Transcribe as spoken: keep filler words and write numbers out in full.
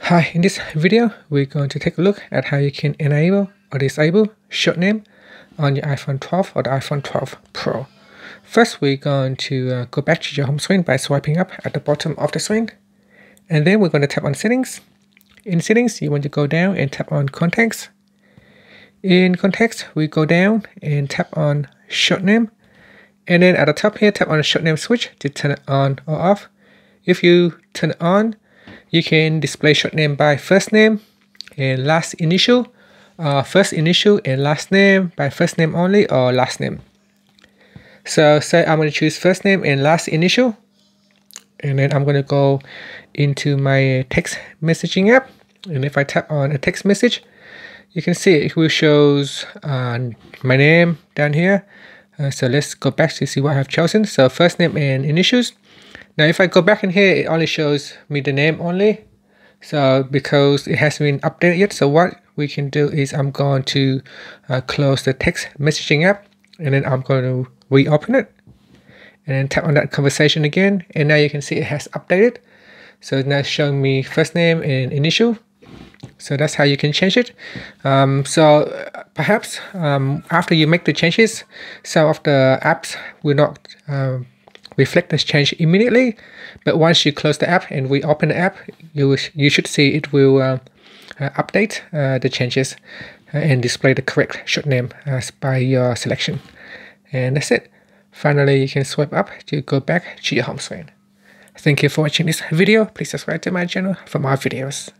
Hi, in this video, we're going to take a look at how you can enable or disable short name on your iPhone twelve or the iPhone twelve Pro. First, we're going to uh, go back to your home screen by swiping up at the bottom of the screen. And then we're going to tap on Settings. In Settings, you want to go down and tap on Context. In Context, we go down and tap on Short Name. And then at the top here, tap on the Short Name switch to turn it on or off. If you turn it on, you can display short name by first name and last initial, uh, first initial and last name by first name only or last name. So say I'm going to choose first name and last initial, and then I'm going to go into my text messaging app. And if I tap on a text message, you can see it will shows uh, my name down here. Uh, so let's go back to see what I've chosen. So first name and initials. Now if I go back in here, it only shows me the name only, so because it hasn't been updated yet. So what we can do is I'm going to uh, close the text messaging app, and then I'm going to reopen it and then tap on that conversation again, and now you can see it has updated. So it's now showing me first name and initial. So that's how you can change it. Um, so perhaps um, after you make the changes, some of the apps will not uh, reflect this change immediately, but once you close the app and we open the app, you, you should see it will uh, uh, update uh, the changes and display the correct short name as by your selection. And that's it. Finally, you can swipe up to go back to your home screen. Thank you for watching this video. Please subscribe to my channel for more videos.